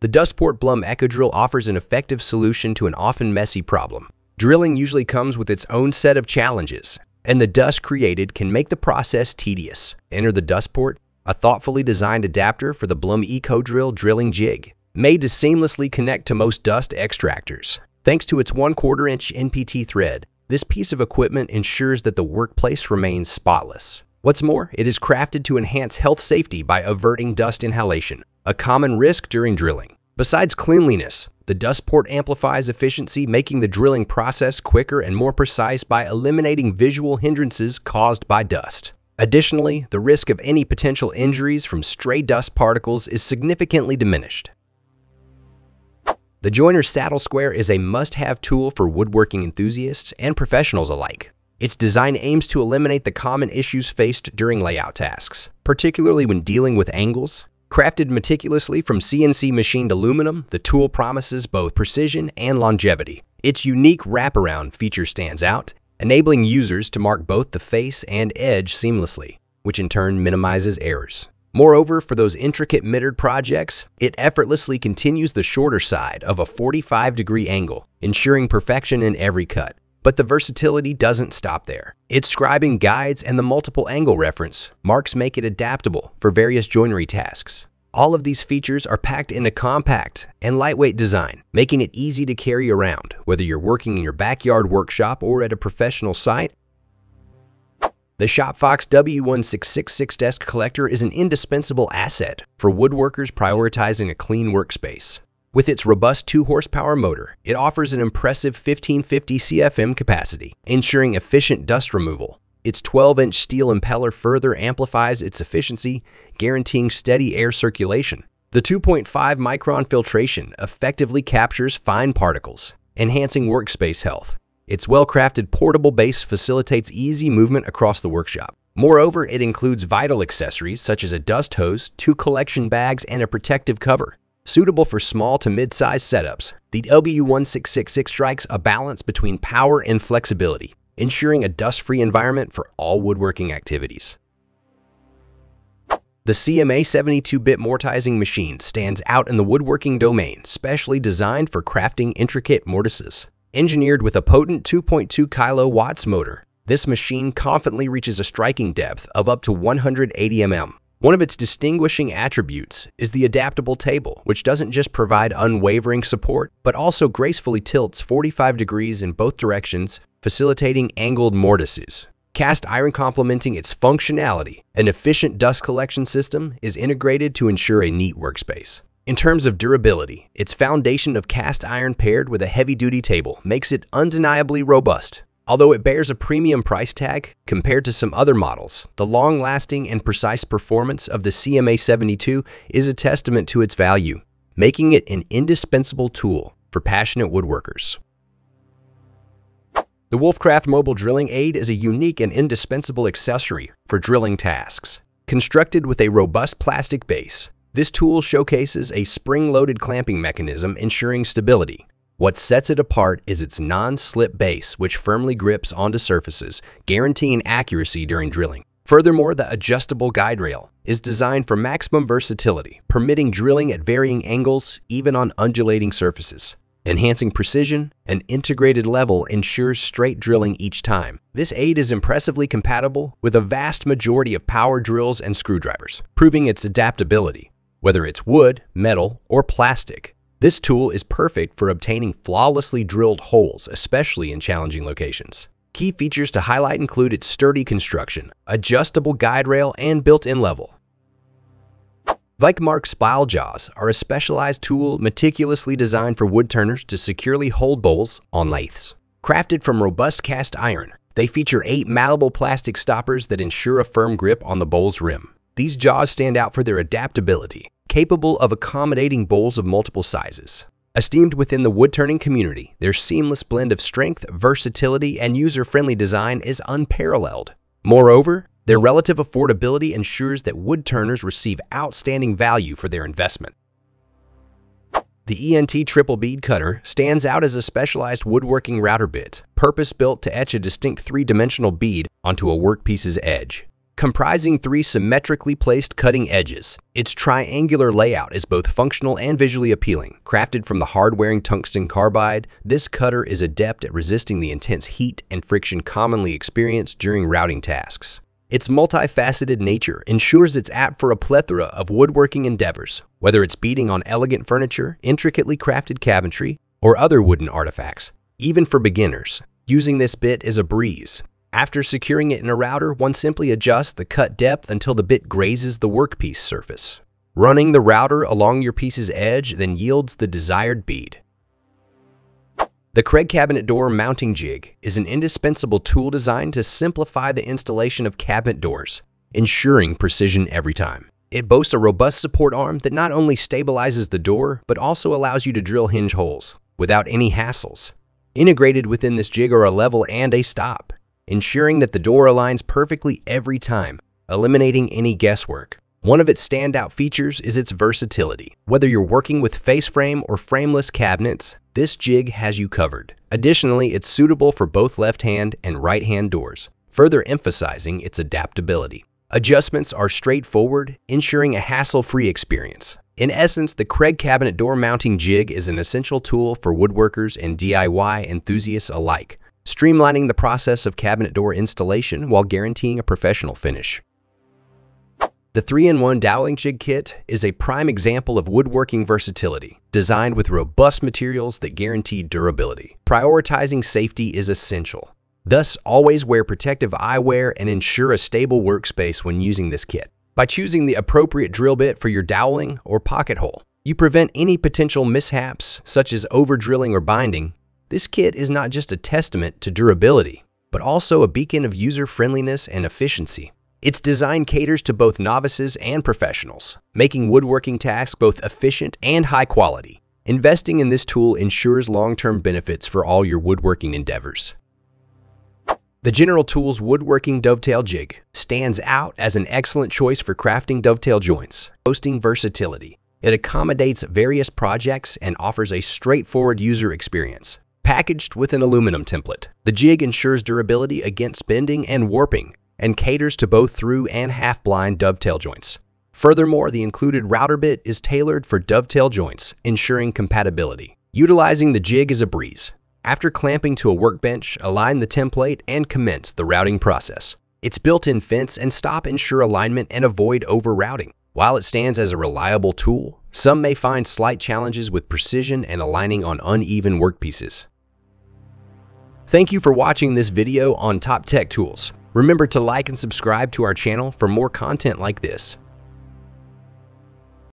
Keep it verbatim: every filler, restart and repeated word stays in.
The Dustport Blum EcoDrill offers an effective solution to an often messy problem. Drilling usually comes with its own set of challenges, and the dust created can make the process tedious. Enter the Dustport, a thoughtfully designed adapter for the Blum EcoDrill Drilling Jig, made to seamlessly connect to most dust extractors. Thanks to its one quarter inch N P T thread, this piece of equipment ensures that the workplace remains spotless. What's more, it is crafted to enhance health safety by averting dust inhalation, a common risk during drilling. Besides cleanliness, the Dustport amplifies efficiency, making the drilling process quicker and more precise by eliminating visual hindrances caused by dust. Additionally, the risk of any potential injuries from stray dust particles is significantly diminished. The Joiner's Saddle Square is a must-have tool for woodworking enthusiasts and professionals alike. Its design aims to eliminate the common issues faced during layout tasks, particularly when dealing with angles. Crafted meticulously from C N C machined aluminum, the tool promises both precision and longevity. Its unique wraparound feature stands out, enabling users to mark both the face and edge seamlessly, which in turn minimizes errors. Moreover, for those intricate mittered projects, it effortlessly continues the shorter side of a forty-five degree angle, ensuring perfection in every cut. But the versatility doesn't stop there. Its scribing guides and the multiple angle reference marks make it adaptable for various joinery tasks. All of these features are packed in a compact and lightweight design, making it easy to carry around, whether you're working in your backyard workshop or at a professional site. The ShopFox W one six six six desk collector is an indispensable asset for woodworkers prioritizing a clean workspace. With its robust two horsepower motor, it offers an impressive fifteen fifty C F M capacity, ensuring efficient dust removal. Its twelve inch steel impeller further amplifies its efficiency, guaranteeing steady air circulation. The two point five micron filtration effectively captures fine particles, enhancing workspace health. Its well-crafted portable base facilitates easy movement across the workshop. Moreover, it includes vital accessories such as a dust hose, two collection bags, and a protective cover. Suitable for small to mid-size setups, the W one six six six strikes a balance between power and flexibility, ensuring a dust-free environment for all woodworking activities. The C M A seventy-two bit mortising machine stands out in the woodworking domain, specially designed for crafting intricate mortises. Engineered with a potent two point two kilowatts motor, this machine confidently reaches a striking depth of up to one hundred eighty millimeters. One of its distinguishing attributes is the adaptable table, which doesn't just provide unwavering support, but also gracefully tilts forty-five degrees in both directions, facilitating angled mortises. Cast iron complementing its functionality, an efficient dust collection system is integrated to ensure a neat workspace. In terms of durability, its foundation of cast iron paired with a heavy-duty table makes it undeniably robust. Although it bears a premium price tag compared to some other models, the long-lasting and precise performance of the C M A seventy-two is a testament to its value, making it an indispensable tool for passionate woodworkers. The Wolfcraft Mobile Drilling Aid is a unique and indispensable accessory for drilling tasks. Constructed with a robust plastic base, this tool showcases a spring-loaded clamping mechanism, ensuring stability. What sets it apart is its non-slip base, which firmly grips onto surfaces, guaranteeing accuracy during drilling. Furthermore, the adjustable guide rail is designed for maximum versatility, permitting drilling at varying angles, even on undulating surfaces. Enhancing precision, an integrated level ensures straight drilling each time. This aid is impressively compatible with a vast majority of power drills and screwdrivers, proving its adaptability. Whether it's wood, metal, or plastic, this tool is perfect for obtaining flawlessly drilled holes, especially in challenging locations. Key features to highlight include its sturdy construction, adjustable guide rail, and built-in level. Vicmarc Bowl Jaws are a specialized tool meticulously designed for wood turners to securely hold bowls on lathes. Crafted from robust cast iron, they feature eight malleable plastic stoppers that ensure a firm grip on the bowl's rim. These jaws stand out for their adaptability, capable of accommodating bowls of multiple sizes. Esteemed within the woodturning community, their seamless blend of strength, versatility, and user-friendly design is unparalleled. Moreover, their relative affordability ensures that woodturners receive outstanding value for their investment. The E N T Triple Bead Cutter stands out as a specialized woodworking router bit, purpose-built to etch a distinct three-dimensional bead onto a workpiece's edge. comprising three symmetrically placed cutting edges. Its triangular layout is both functional and visually appealing. Crafted from the hard-wearing tungsten carbide, this cutter is adept at resisting the intense heat and friction commonly experienced during routing tasks. Its multifaceted nature ensures it's apt for a plethora of woodworking endeavors, whether it's beading on elegant furniture, intricately crafted cabinetry, or other wooden artifacts. Even for beginners, using this bit is a breeze. After securing it in a router, one simply adjusts the cut depth until the bit grazes the workpiece surface. Running the router along your piece's edge then yields the desired bead. The Kreg Cabinet Door Mounting Jig is an indispensable tool designed to simplify the installation of cabinet doors, ensuring precision every time. It boasts a robust support arm that not only stabilizes the door, but also allows you to drill hinge holes without any hassles. Integrated within this jig are a level and a stop, ensuring that the door aligns perfectly every time, eliminating any guesswork. One of its standout features is its versatility. Whether you're working with face frame or frameless cabinets, this jig has you covered. Additionally, it's suitable for both left-hand and right-hand doors, further emphasizing its adaptability. Adjustments are straightforward, ensuring a hassle-free experience. In essence, the Kreg Cabinet Door Mounting Jig is an essential tool for woodworkers and D I Y enthusiasts alike, streamlining the process of cabinet door installation while guaranteeing a professional finish. The three in one Dowling Jig Kit is a prime example of woodworking versatility, designed with robust materials that guarantee durability. Prioritizing safety is essential. Thus, always wear protective eyewear and ensure a stable workspace when using this kit. By choosing the appropriate drill bit for your dowling or pocket hole, you prevent any potential mishaps, such as over-drilling or binding. This kit is not just a testament to durability, but also a beacon of user-friendliness and efficiency. Its design caters to both novices and professionals, making woodworking tasks both efficient and high quality. Investing in this tool ensures long-term benefits for all your woodworking endeavors. The General Tools Woodworking Dovetail Jig stands out as an excellent choice for crafting dovetail joints, boasting versatility. It accommodates various projects and offers a straightforward user experience. Packaged with an aluminum template, the jig ensures durability against bending and warping, and caters to both through and half-blind dovetail joints. Furthermore, the included router bit is tailored for dovetail joints, ensuring compatibility. Utilizing the jig is a breeze. After clamping to a workbench, align the template and commence the routing process. Its built-in fence and stop ensure alignment and avoid over-routing. While it stands as a reliable tool, some may find slight challenges with precision and aligning on uneven workpieces. Thank you for watching this video on Top Tech Tools. Remember to like and subscribe to our channel for more content like this.